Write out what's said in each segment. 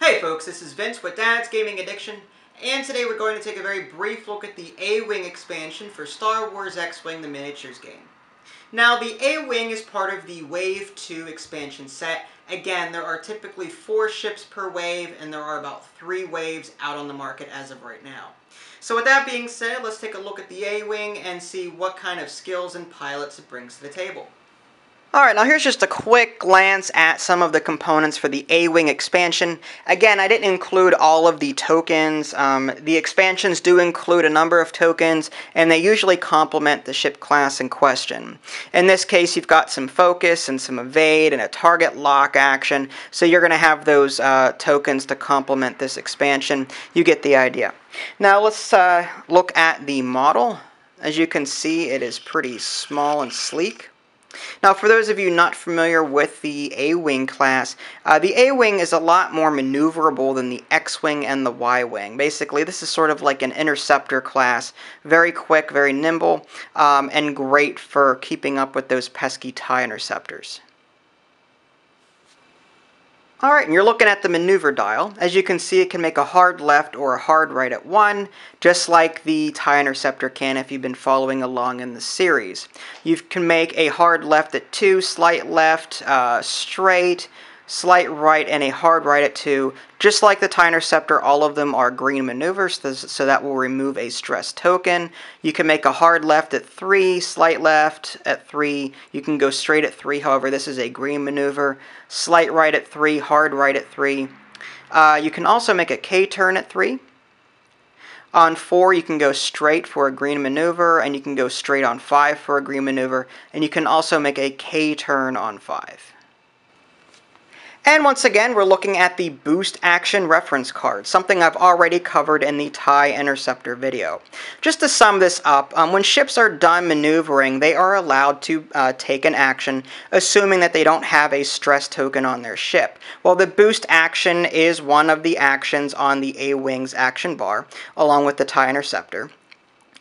Hey folks, this is Vince with Dad's Gaming Addiction, and today we're going to take a very brief look at the A-Wing expansion for Star Wars X-Wing, the miniatures game. Now, the A-Wing is part of the Wave 2 expansion set. Again, there are typically 4 ships per wave, and there are about 3 waves out on the market as of right now. So with that being said, let's take a look at the A-Wing and see what kind of skills and pilots it brings to the table. Alright, now here's just a quick glance at some of the components for the A-Wing expansion. Again, I didn't include all of the tokens. The expansions do include a number of tokens, and they usually complement the ship class in question. In this case, you've got some focus and some evade and a target lock action, so you're going to have those tokens to complement this expansion. You get the idea. Now let's look at the model. As you can see, it is pretty small and sleek. Now, for those of you not familiar with the A-Wing class, the A-Wing is a lot more maneuverable than the X-Wing and the Y-Wing. Basically, this is sort of like an interceptor class. Very quick, very nimble, and great for keeping up with those pesky TIE Interceptors. Alright, and you're looking at the maneuver dial. As you can see, it can make a hard left or a hard right at 1, just like the TIE Interceptor can if you've been following along in the series. You can make a hard left at 2, slight left, straight, slight right, and a hard right at 2. Just like the TIE Interceptor, all of them are green maneuvers, so that will remove a stress token. You can make a hard left at 3, slight left at 3. You can go straight at 3, however, this is a green maneuver. Slight right at 3, hard right at 3. You can also make a K-turn at 3. On 4, you can go straight for a green maneuver, and you can go straight on 5 for a green maneuver, and you can also make a K-turn on 5. And once again, we're looking at the Boost Action Reference Card, something I've already covered in the TIE Interceptor video. Just to sum this up, when ships are done maneuvering, they are allowed to take an action, assuming that they don't have a stress token on their ship. Well, the Boost Action is one of the actions on the A-Wing's action bar, along with the TIE Interceptor.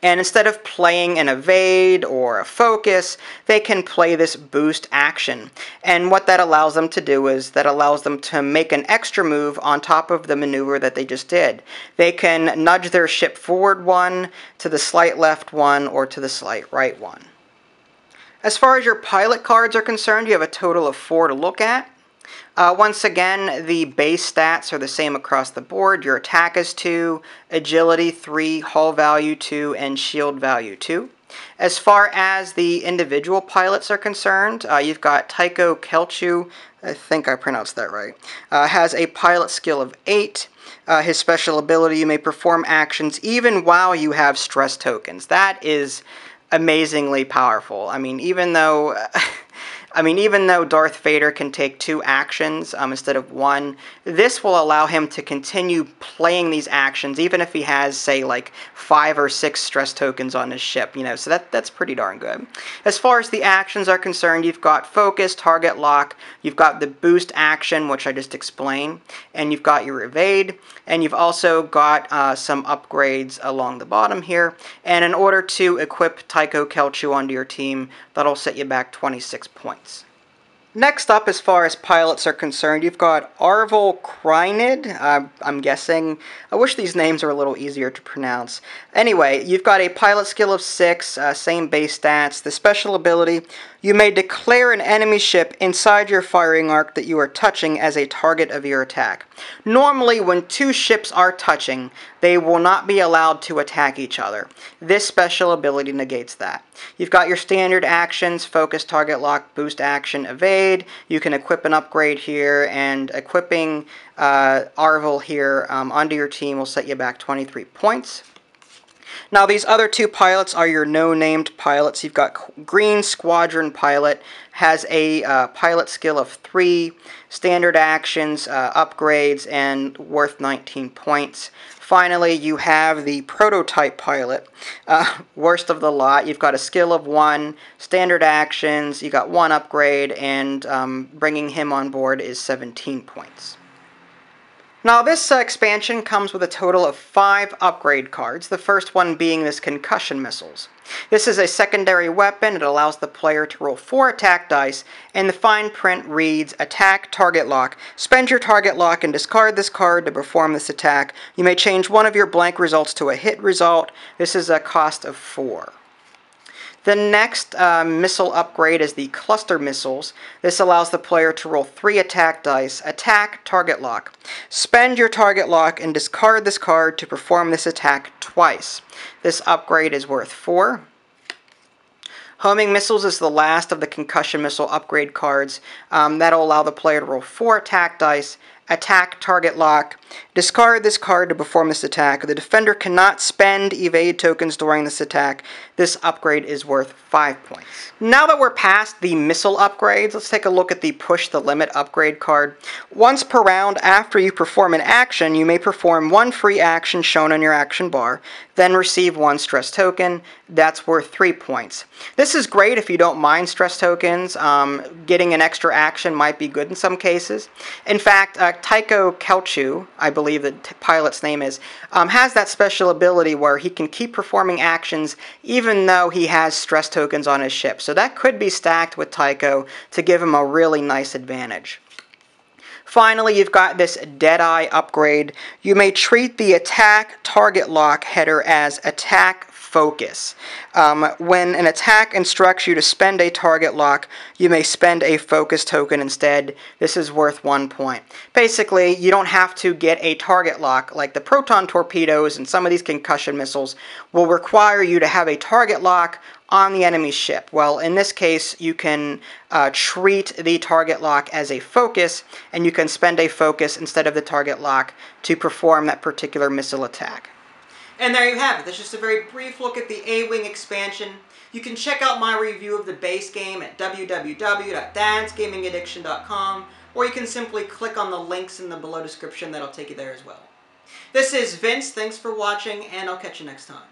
And instead of playing an evade or a focus, they can play this boost action. And what that allows them to do is that allows them to make an extra move on top of the maneuver that they just did. They can nudge their ship forward 1, to the slight left 1, or to the slight right 1. As far as your pilot cards are concerned, you have a total of 4 to look at. Once again, the base stats are the same across the board. Your attack is 2, agility 3, hull value 2, and shield value 2. As far as the individual pilots are concerned, you've got Tycho Kelchu, I think I pronounced that right, has a pilot skill of 8. His special ability, you may perform actions even while you have stress tokens. That is amazingly powerful. I mean, even though Darth Vader can take 2 actions instead of 1, this will allow him to continue playing these actions even if he has, say, like 5 or 6 stress tokens on his ship, you know, so that's pretty darn good. As far as the actions are concerned, you've got Focus, Target Lock, you've got the Boost Action, which I just explained, and you've got your Evade, and you've also got some upgrades along the bottom here, and in order to equip Tycho Kelchu onto your team, that'll set you back 26 points. Next up, as far as pilots are concerned, you've got Arval Krynid, I'm guessing. I wish these names are a little easier to pronounce. Anyway, you've got a pilot skill of 6, same base stats. The special ability, you may declare an enemy ship inside your firing arc that you are touching as a target of your attack. Normally, when 2 ships are touching, they will not be allowed to attack each other. This special ability negates that. You've got your standard actions, focus, target lock, boost action, evade. You can equip an upgrade here, and equipping Arval here onto your team will set you back 23 points. Now, these other 2 pilots are your no-named pilots. You've got Green Squadron Pilot, has a pilot skill of 3, standard actions, upgrades, and worth 19 points. Finally, you have the Prototype Pilot, worst of the lot. You've got a skill of 1, standard actions, you got 1 upgrade, and bringing him on board is 17 points. Now this expansion comes with a total of 5 upgrade cards, the first one being this Concussion Missiles. This is a secondary weapon. It allows the player to roll 4 attack dice, and the fine print reads, Attack, Target Lock. Spend your target lock and discard this card to perform this attack. You may change one of your blank results to a hit result. This is a cost of 4. The next missile upgrade is the Cluster Missiles. This allows the player to roll 3 attack dice. Attack, Target Lock. Spend your target lock and discard this card to perform this attack twice. This upgrade is worth 4. Homing Missiles is the last of the Concussion Missile upgrade cards. That'll allow the player to roll 4 attack dice. Attack, Target Lock. Discard this card to perform this attack. The defender cannot spend evade tokens during this attack. This upgrade is worth 5 points. Now that we're past the missile upgrades, let's take a look at the Push the Limit upgrade card. Once per round after you perform an action, you may perform 1 free action shown on your action bar, then receive 1 stress token. That's worth 3 points. This is great if you don't mind stress tokens. Getting an extra action might be good in some cases. In fact, Tycho Kelchu, I believe the pilot's name is, has that special ability where he can keep performing actions even though he has stress tokens on his ship. So that could be stacked with Tycho to give him a really nice advantage. Finally, you've got this Deadeye upgrade. You may treat the Attack Target Lock header as Attack Focus. When an attack instructs you to spend a target lock, you may spend a focus token instead. This is worth 1 point. Basically, you don't have to get a target lock. Like the proton torpedoes and some of these concussion missiles will require you to have a target lock on the enemy ship. Well, in this case, you can treat the target lock as a focus, and you can spend a focus instead of the target lock to perform that particular missile attack. And there you have it. That's just a very brief look at the A-Wing expansion. You can check out my review of the base game at www.dadsgamingaddiction.com, or you can simply click on the links in the below description that'll take you there as well. This is Vince. Thanks for watching, and I'll catch you next time.